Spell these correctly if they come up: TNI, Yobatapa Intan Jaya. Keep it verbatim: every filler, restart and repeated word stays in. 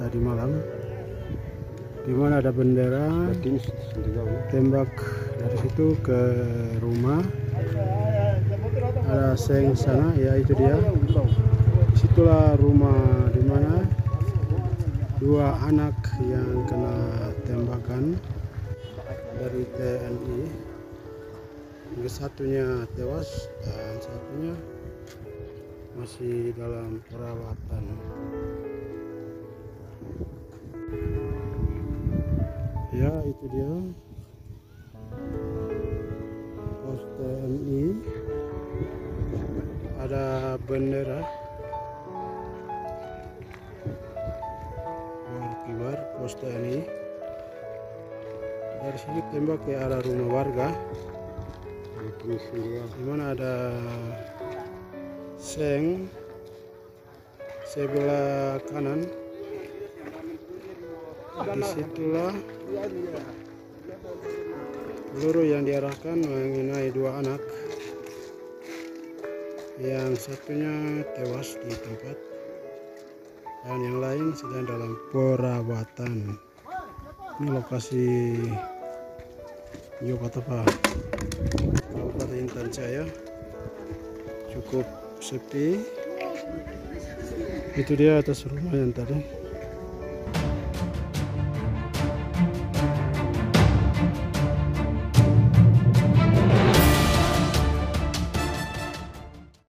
tadi malam, di mana ada bendera, tembak dari situ ke rumah. Ada seng sana, ya itu dia. Disitulah rumah di mana dua anak yang kena tembakan dari T N I. Yang satunya tewas dan satunya masih dalam perawatan. Ya itu dia pos T N I. Ada bendera berkibar pos T N I. Dari sini tembak ke arah rumah warga. Di mana ada seng sebelah kanan. Disitulah peluru yang diarahkan mengenai dua anak. Yang satunya tewas di tempat dan yang lain sedang dalam perawatan. Ini lokasi Yobatapa Intan Jaya, cukup sepi. Itu dia atas rumah yang tadi.